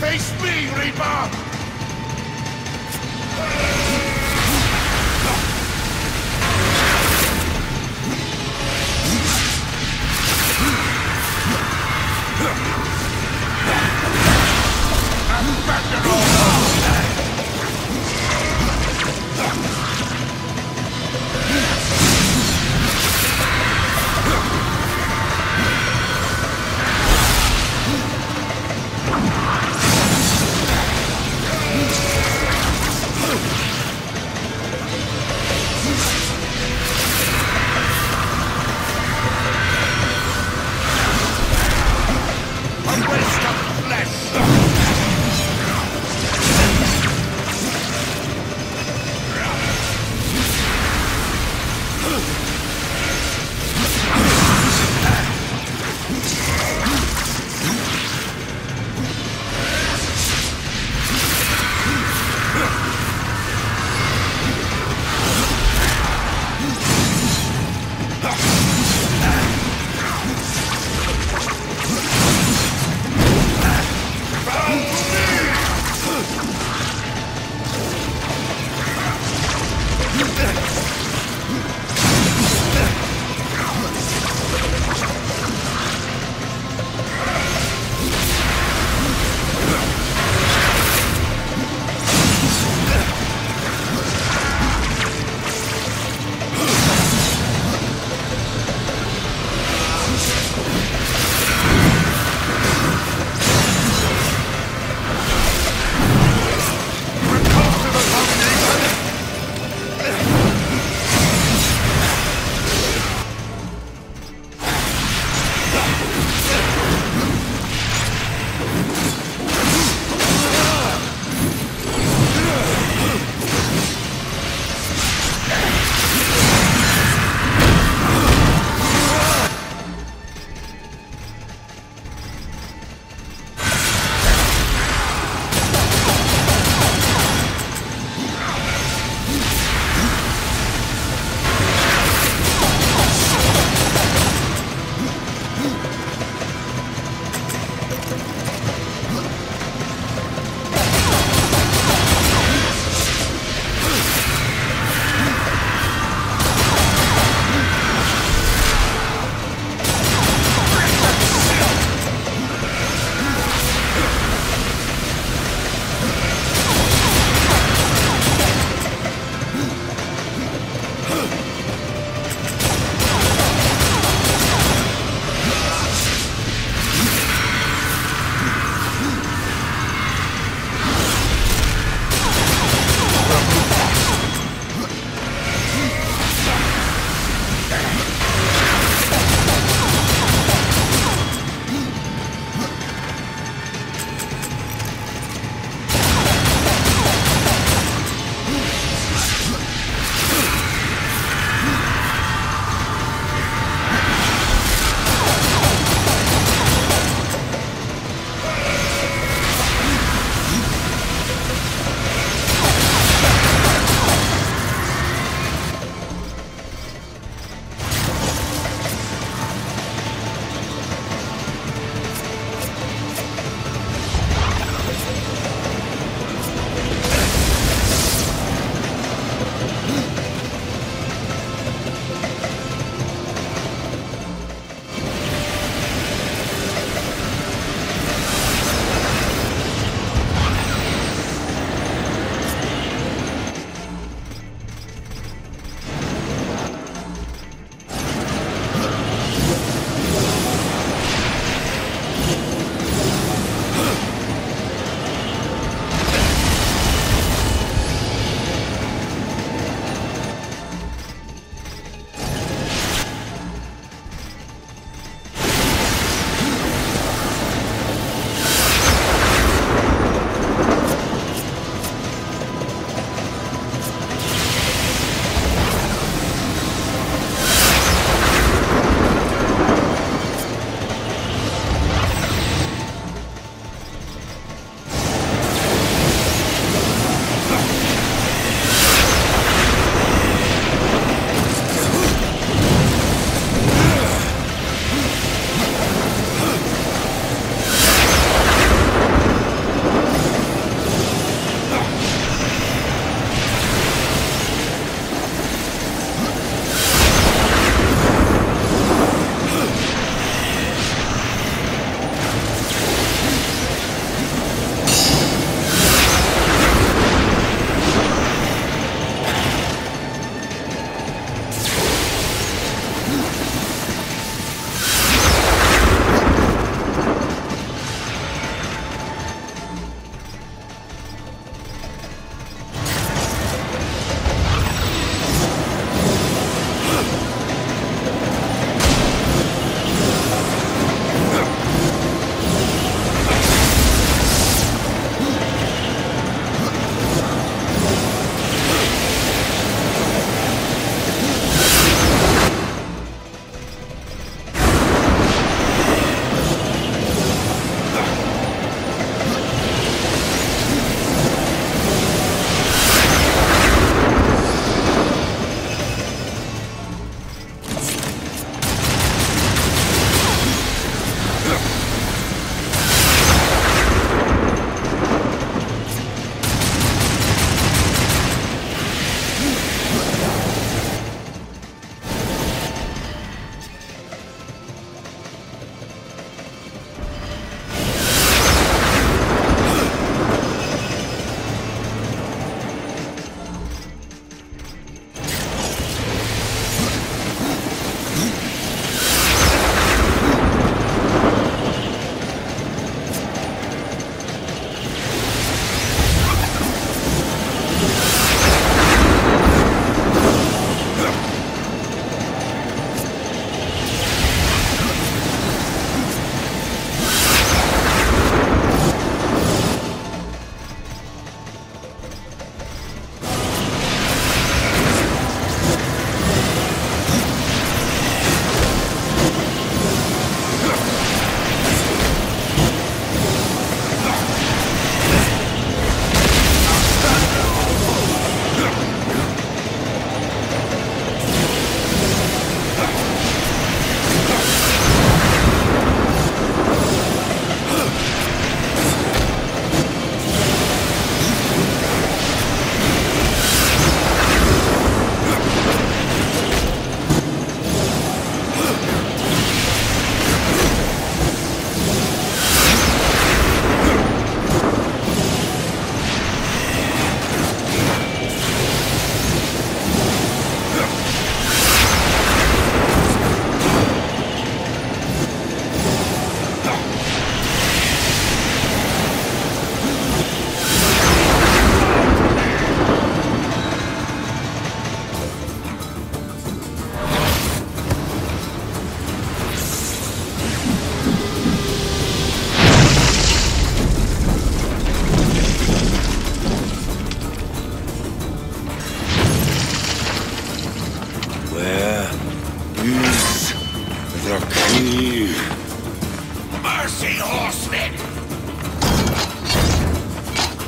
Face me, Reaper! I'm back to all.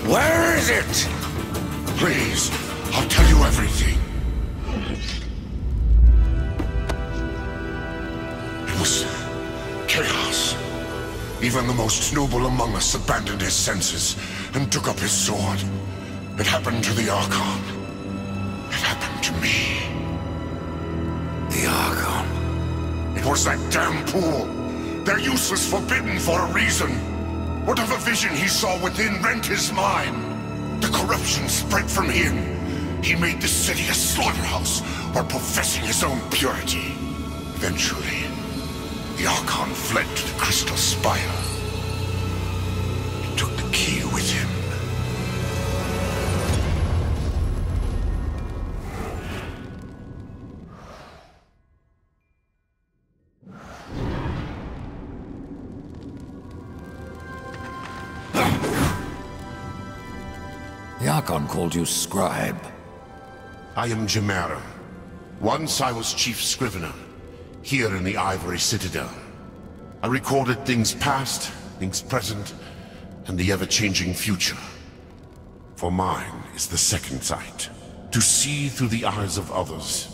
Where is it? Please, I'll tell you everything. It was chaos. Even the most noble among us abandoned his senses and took up his sword. It happened to the Archon. It happened to me. The Archon. It was that damn pool. They're useless, forbidden for a reason. Whatever vision he saw within rent his mind. The corruption spread from him. He made the city a slaughterhouse while professing his own purity. Eventually, the Archon fled to the Crystal Spire. He took the key with him. The Archon called you Scribe. I am Jemera. Once I was Chief Scrivener. Here in the Ivory Citadel. I recorded things past, things present, and the ever-changing future. For mine is the second sight, to see through the eyes of others.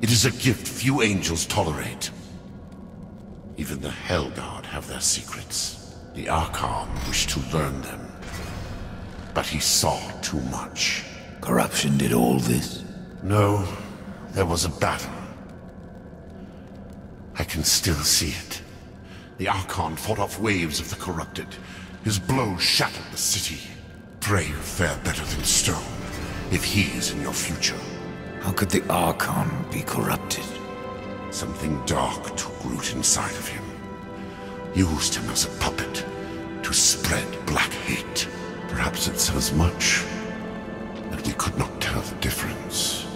It is a gift few angels tolerate. Even the Hellguard have their secrets. The Archon wished to learn them, but he saw too much. Corruption did all this? No, there was a battle. I can still see it. The Archon fought off waves of the corrupted. His blow shattered the city. Pray you fare better than stone, if he is in your future. How could the Archon be corrupted? Something dark took root inside of him. Used him as a puppet to spread black hate. Perhaps it says much that we could not tell the difference.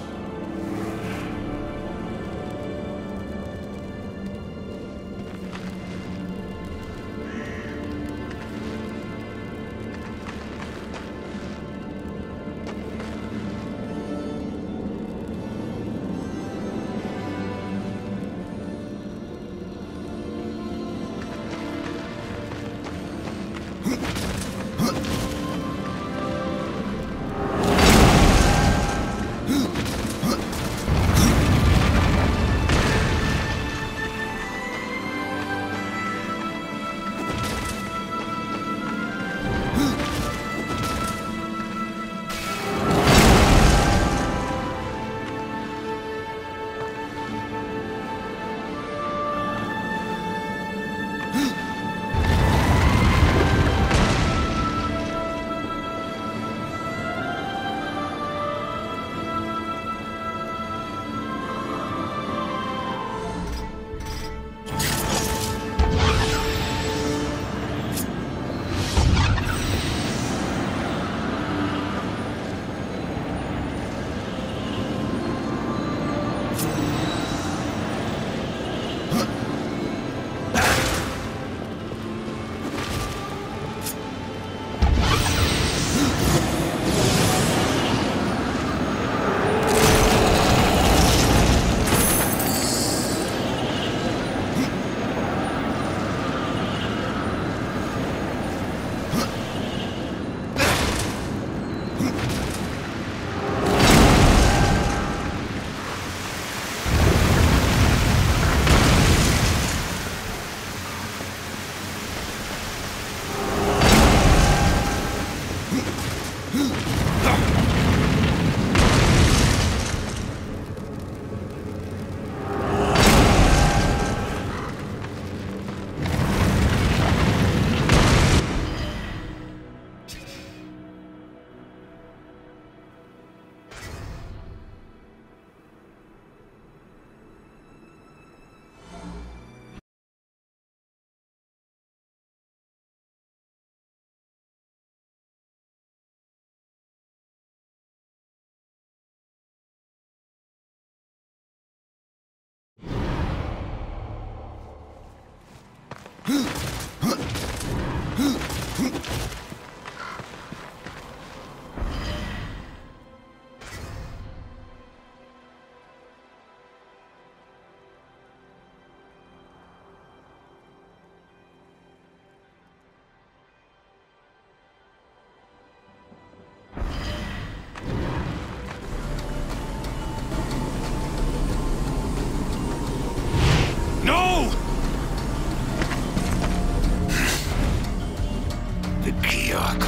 Ark.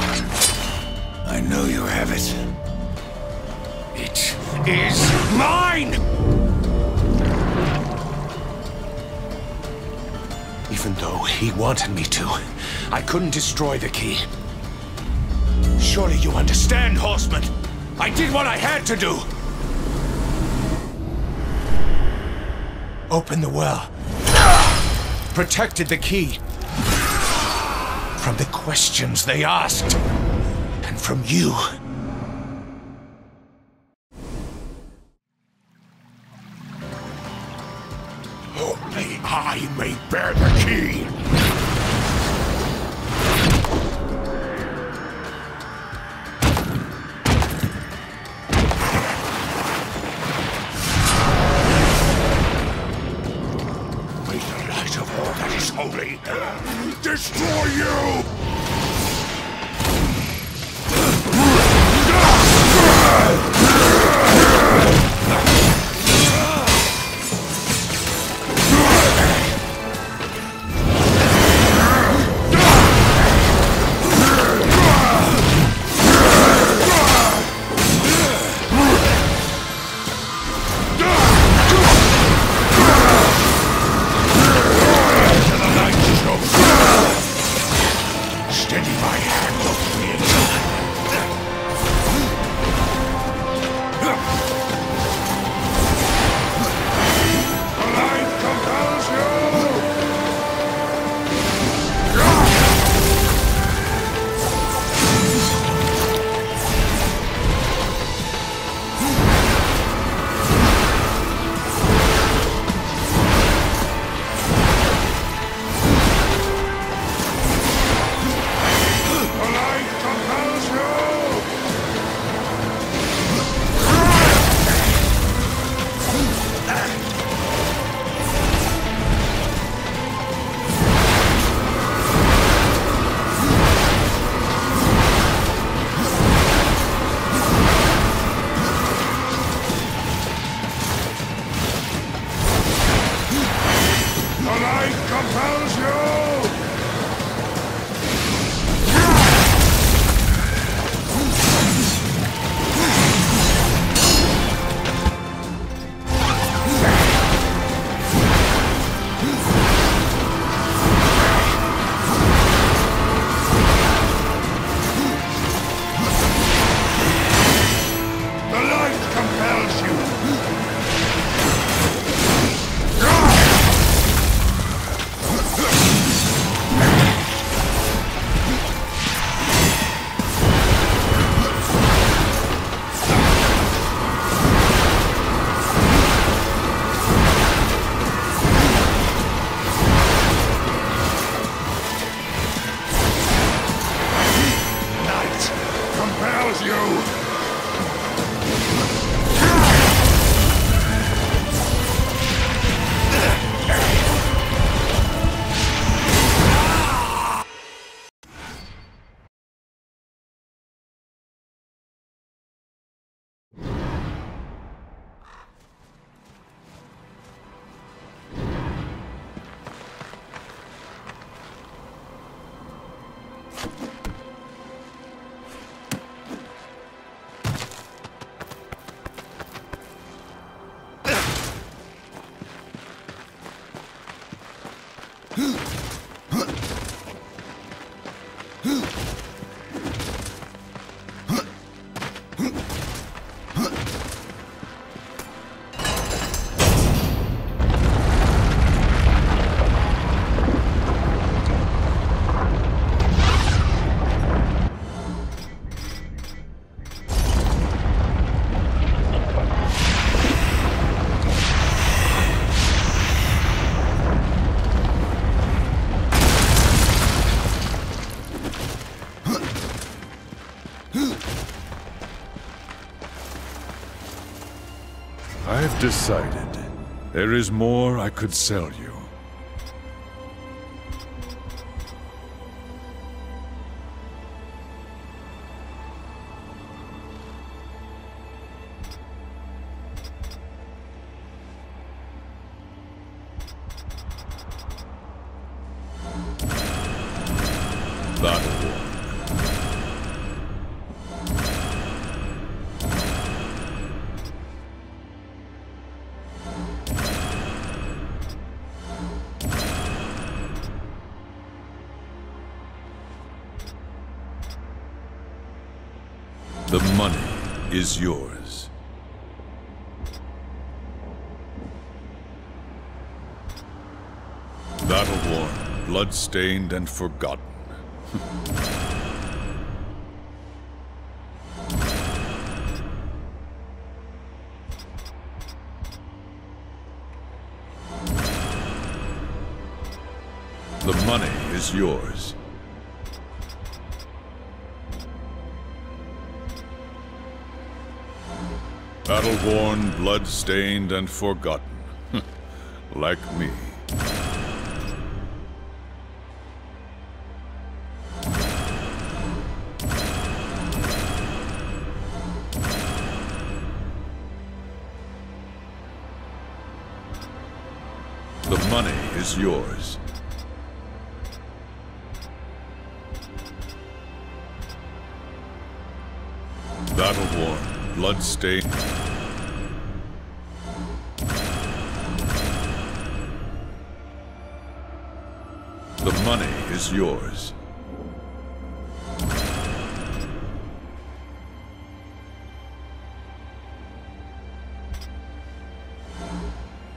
I know you have it. It is mine! Even though he wanted me to, I couldn't destroy the key. Surely you understand, Horseman! I did what I had to do! Opened the well. Protected the key. From the questions they asked. And from you. Only I may bear the key! Destroy you! Decided. There is more I could sell you. That one. The money is yours. Battle-worn, blood-stained and forgotten. The money is yours. Battle-worn, blood-stained, and forgotten. Like me. The money is yours. Battle-worn, blood-stained. The money is yours.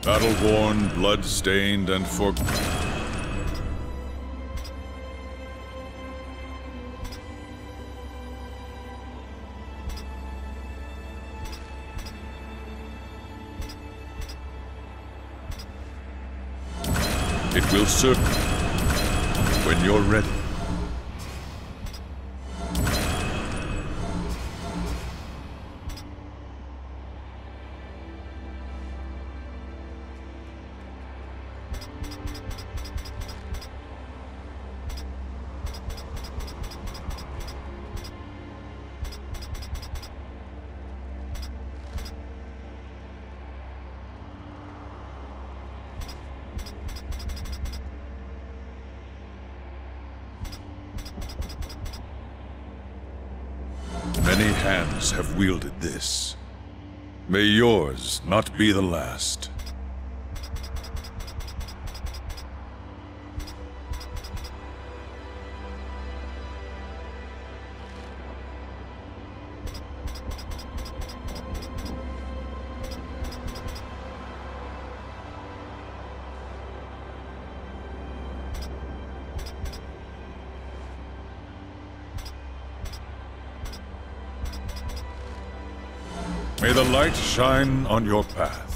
Battle-worn, blood-stained, and forgotten. It will serve when you're ready. Many hands have wielded this. May yours not be the last. May the light shine on your path.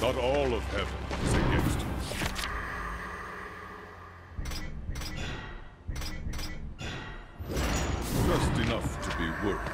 Not all of heaven is against you. Just enough to be worried.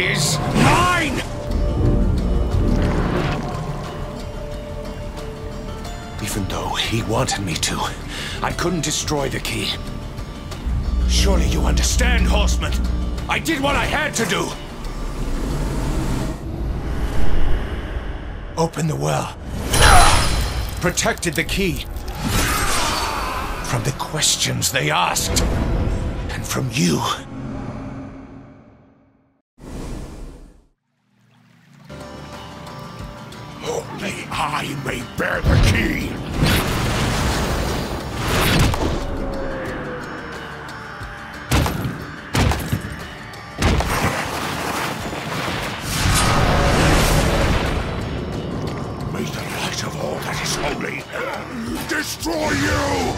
is mine! Even though he wanted me to, I couldn't destroy the key. Surely you understand, Horseman. I did what I had to do. Opened the well. Protected the key. From the questions they asked. And from you. Only I may bear the key. May the light of all that is holy destroy you!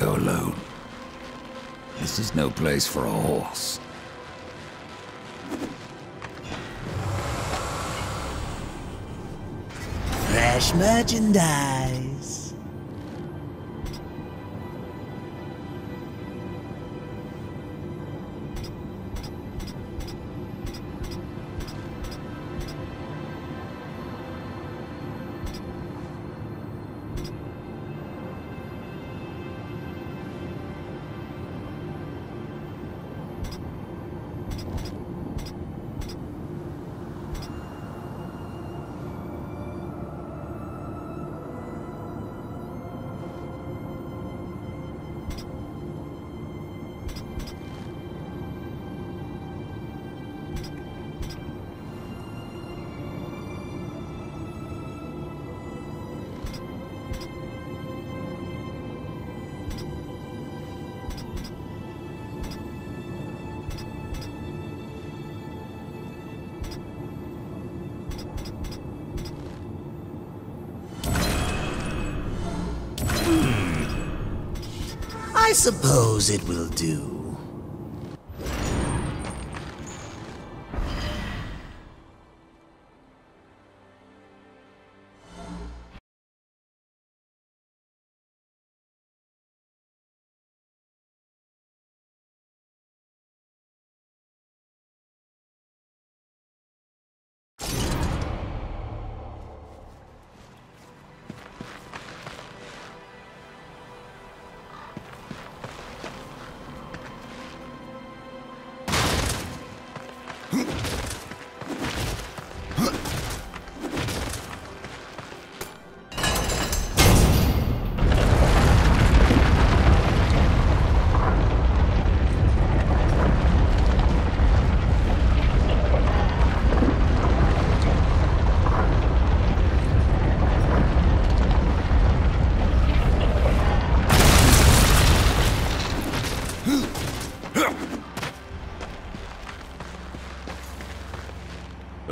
go alone. This is no place for a horse. Fresh merchandise. I suppose it will do.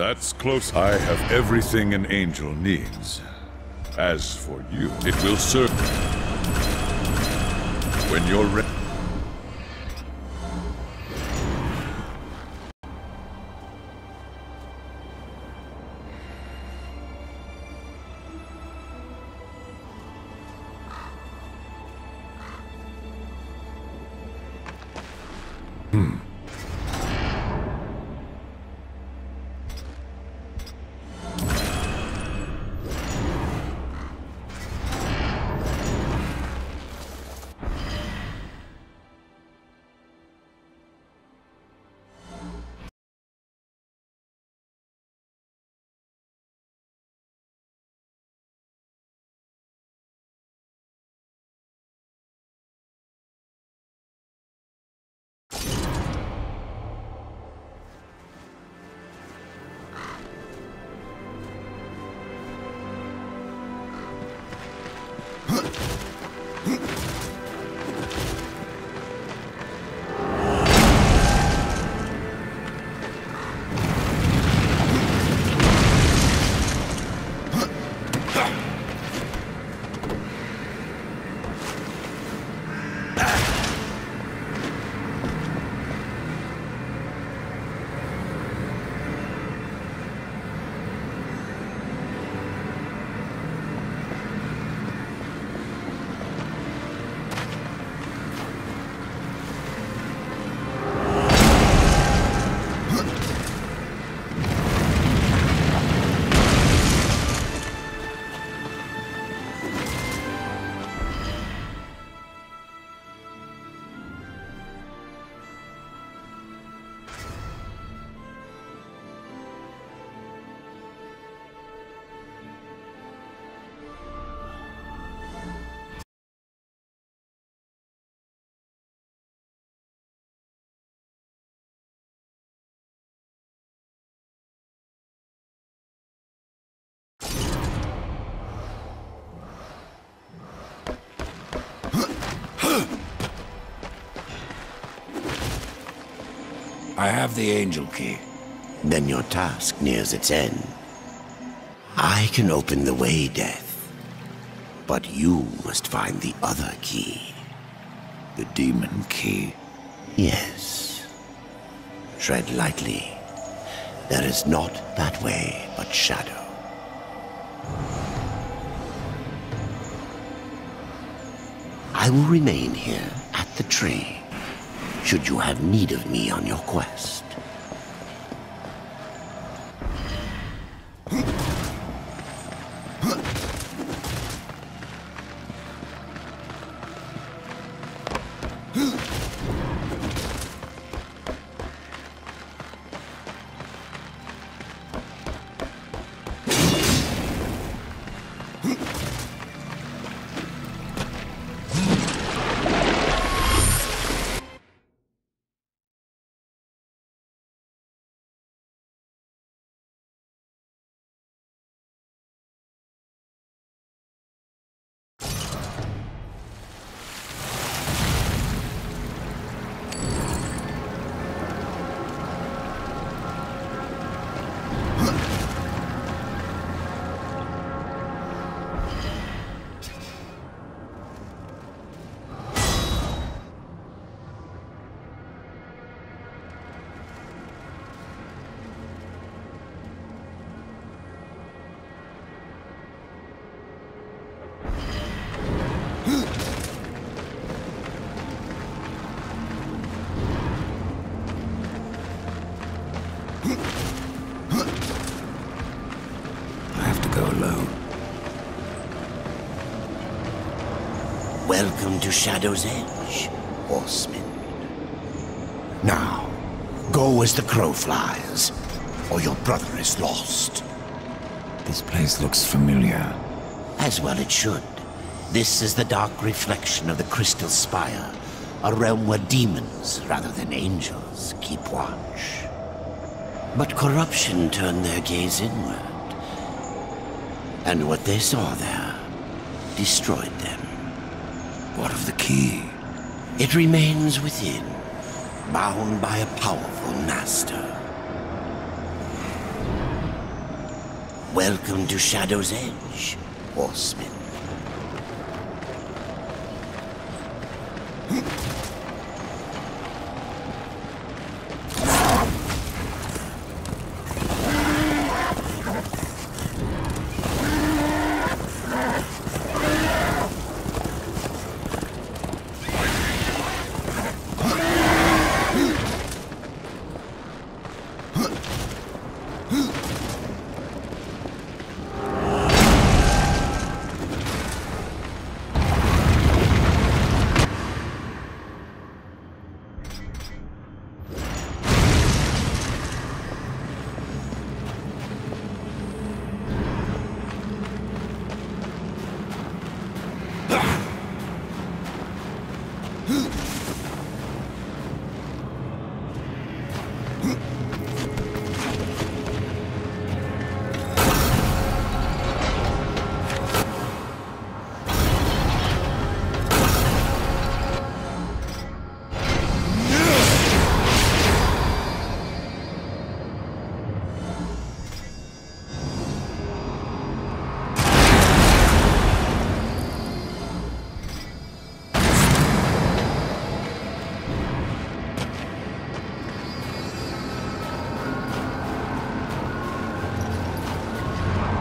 That's close. I have everything an angel needs. As for you, it will serve when you're ready. I have the Angel Key. Then your task nears its end. I can open the way, Death. But you must find the other key. The Demon Key. Yes. Tread lightly. There is not that way but shadow. I will remain here at the tree, should you have need of me on your quest. Welcome to Shadow's Edge, horseman. Now, go as the crow flies, or your brother is lost. This place looks familiar. As well it should. This is the dark reflection of the Crystal Spire, a realm where demons, rather than angels, keep watch. But corruption turned their gaze inward, and what they saw there destroyed them. What of the key? It remains within, bound by a powerful master. Welcome to Shadow's Edge, horseman.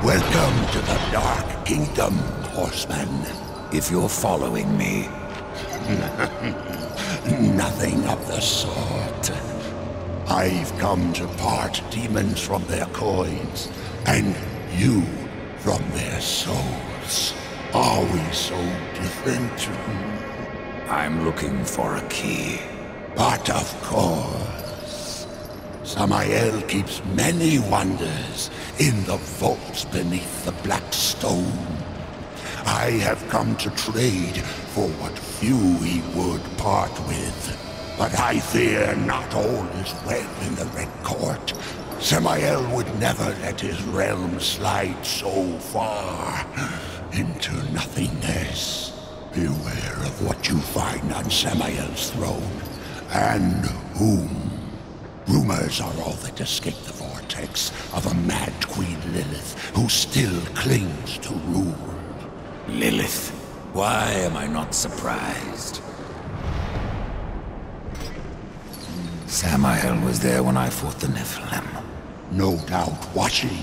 Welcome to the Dark Kingdom, horseman. If you're following me, nothing of the sort. I've come to part demons from their coins, and you from their souls. Are we so different? I'm looking for a key. But of course, Samael keeps many wonders in the vaults beneath the Black Stone. I have come to trade for what few he would part with. But I fear not all is well in the Red Court. Samael would never let his realm slide so far into nothingness. Beware of what you find on Samael's throne, and whom. Rumors are all that escape the vortex of a mad Queen Lilith, who still clings to rule. Lilith? Why am I not surprised? Samael was there when I fought the Nephilim. No doubt watching,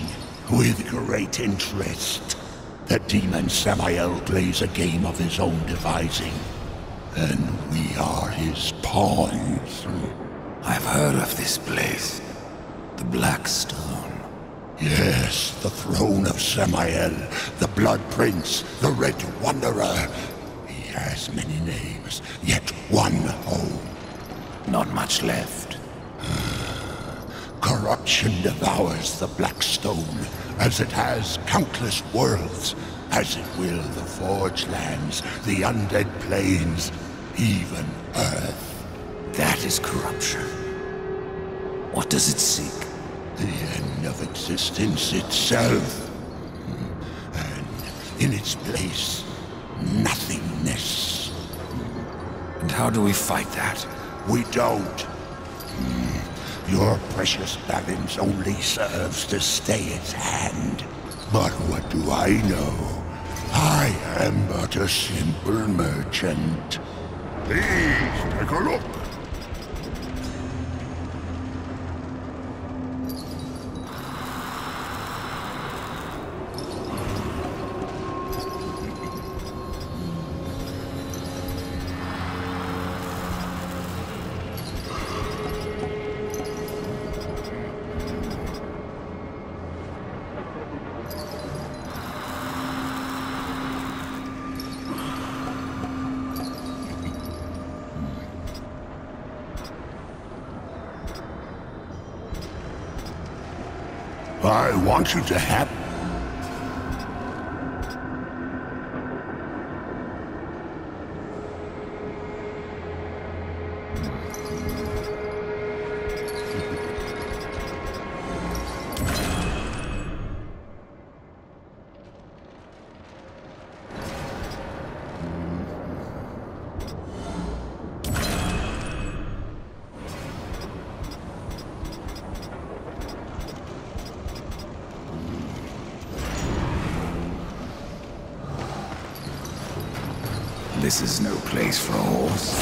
with great interest. The demon Samael plays a game of his own devising, and we are his pawns. I've heard of this place. The Black Stone. Yes, the throne of Samael, the Blood Prince, the Red Wanderer. He has many names, yet one home. Not much left. Corruption devours the Black Stone, as it has countless worlds, as it will the Forgelands, the Undead Plains, even Earth. That is corruption. What does it seek? The end of existence itself, and in its place, nothingness. And how do we fight that? We don't. Your precious balance only serves to stay its hand. But what do I know? I am but a simple merchant. Please take a look. I want you to have... This is no place for a horse.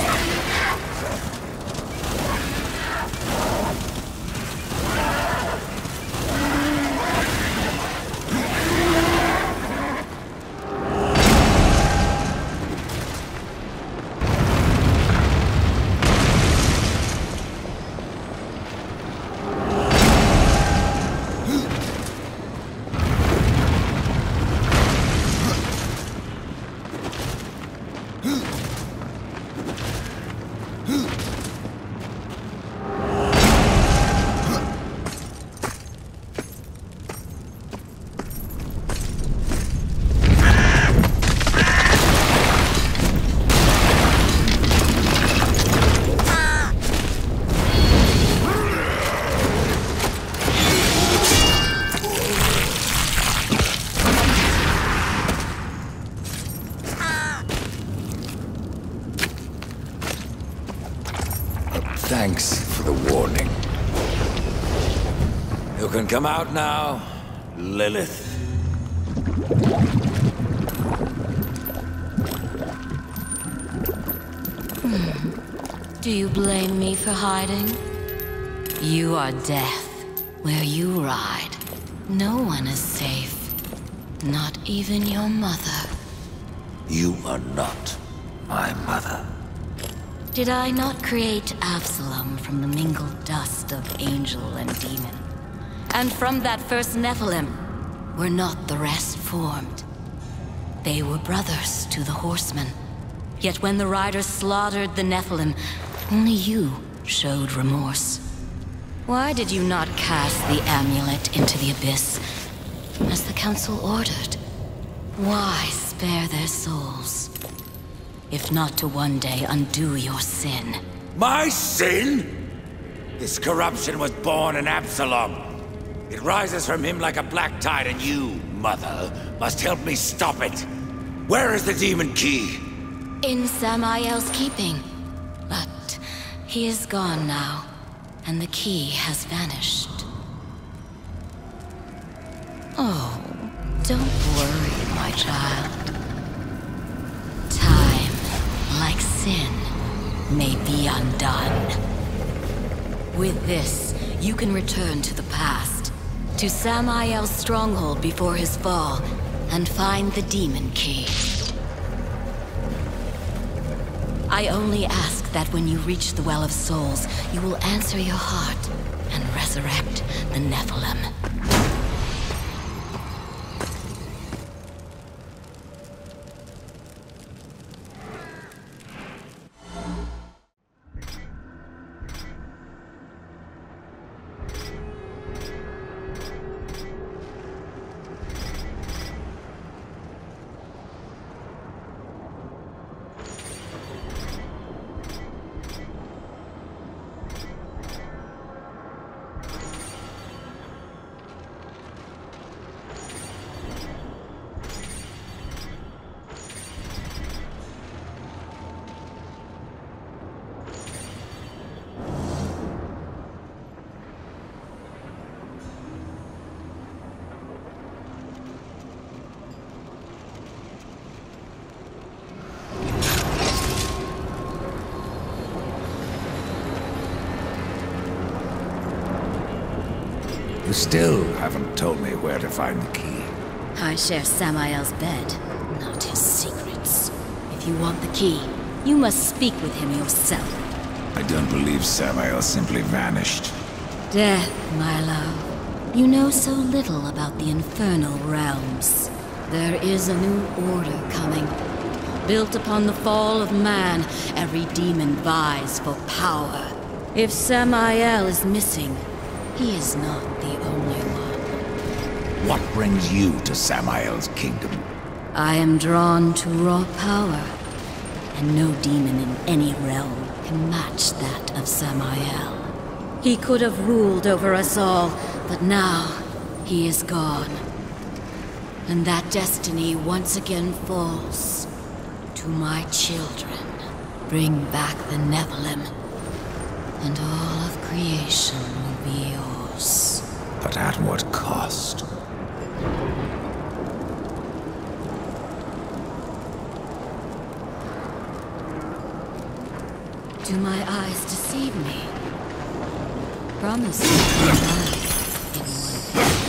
Thanks for the warning. You can come out now, Lilith. Do you blame me for hiding? You are Death. Where you ride, no one is safe. Not even your mother. You are not my mother. Did I not create Absalom from the mingled dust of angel and demon? And from that first Nephilim were not the rest formed. They were brothers to the horsemen. Yet when the riders slaughtered the Nephilim, only you showed remorse. Why did you not cast the amulet into the abyss, as the council ordered? Why spare their souls? If not to one day undo your sin. My sin? This corruption was born in Absalom. It rises from him like a black tide, and you, Mother, must help me stop it. Where is the Demon Key? In Samael's keeping. But he is gone now, and the key has vanished. Oh, don't worry, my child. Like sin, may be undone. With this, you can return to the past, to Samael's stronghold before his fall, and find the Demon Key. I only ask that when you reach the Well of Souls, you will answer your heart and resurrect the Nephilim. You still haven't told me where to find the key. I share Samael's bed, not his secrets. If you want the key, you must speak with him yourself. I don't believe Samael simply vanished. Death, my love. You know so little about the infernal realms. There is a new order coming. Built upon the fall of man, every demon vies for power. If Samael is missing, he is not the only one. What brings you to Samael's kingdom? I am drawn to raw power, and no demon in any realm can match that of Samael. He could have ruled over us all, but now he is gone. And that destiny once again falls to my children. Bring back the Nephilim, and all of creation will be yours. But at what cost? Do my eyes deceive me? Promise me my eyes in one place.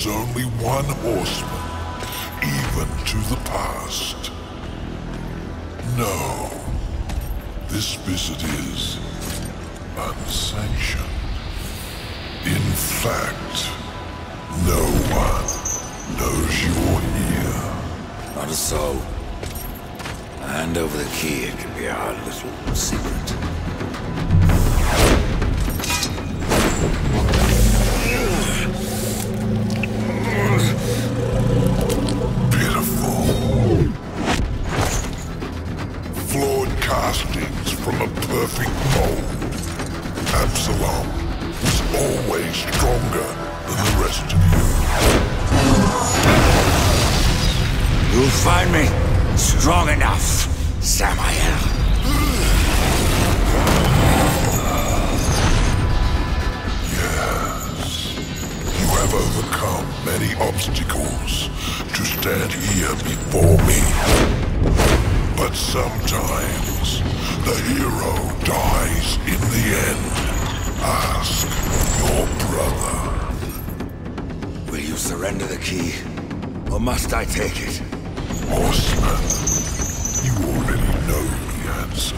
sends only one horseman, even to the past. No, this visit is unsanctioned. In fact, no one knows you're here. Not a soul. Hand over the key, it could be our little secret. Castings from a perfect mold. Absalom was always stronger than the rest of you. You'll find me strong enough, Samael. Yes, you have overcome many obstacles to stand here before me. But sometimes, the hero dies in the end. Ask your brother. Will you surrender the key, or must I take it? Horseman, you already know the answer.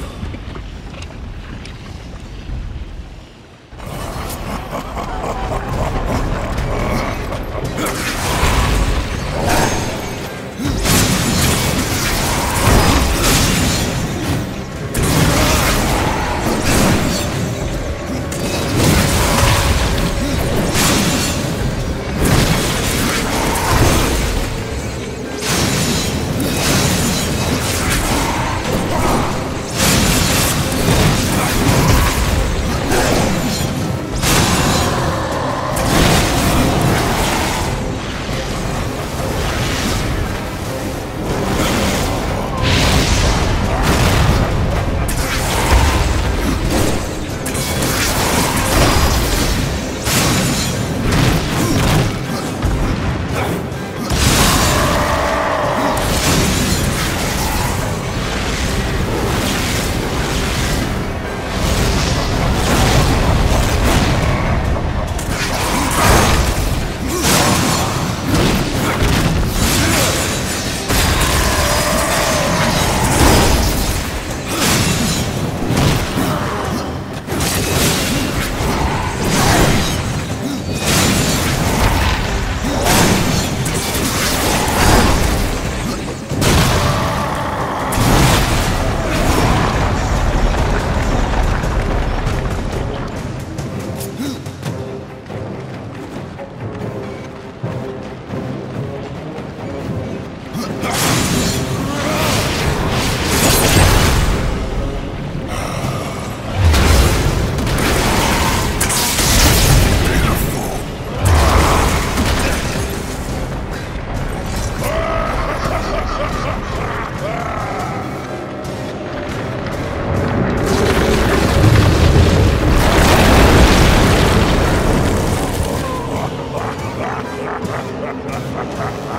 Ha, ha, ha.